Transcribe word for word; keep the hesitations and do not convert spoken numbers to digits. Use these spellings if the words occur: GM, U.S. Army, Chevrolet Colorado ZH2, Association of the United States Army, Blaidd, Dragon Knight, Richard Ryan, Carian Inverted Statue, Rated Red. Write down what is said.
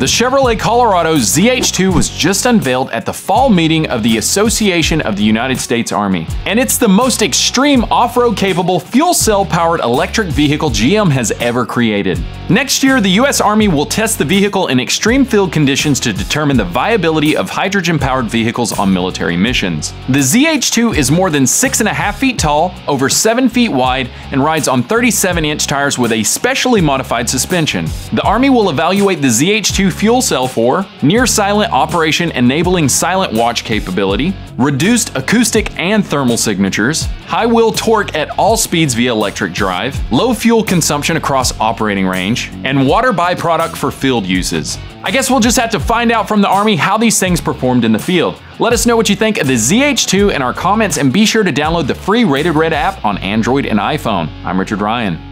The Chevrolet Colorado Z H two was just unveiled at the fall meeting of the Association of the United States Army, and it's the most extreme off-road capable fuel cell-powered electric vehicle G M has ever created. Next year, the U S Army will test the vehicle in extreme field conditions to determine the viability of hydrogen-powered vehicles on military missions. The Z H two is more than six and a half feet tall, over seven feet wide, and rides on thirty-seven inch tires with a specially modified suspension. The Army will evaluate the Z H two fuel cell for near-silent operation enabling silent watch capability, reduced acoustic and thermal signatures, high wheel torque at all speeds via electric drive, low fuel consumption across operating range, and water byproduct for field uses. I guess we'll just have to find out from the Army how these things performed in the field. Let us know what you think of the Z H two in our comments, and be sure to download the free Rated Red app on Android and iPhone. I'm Richard Ryan.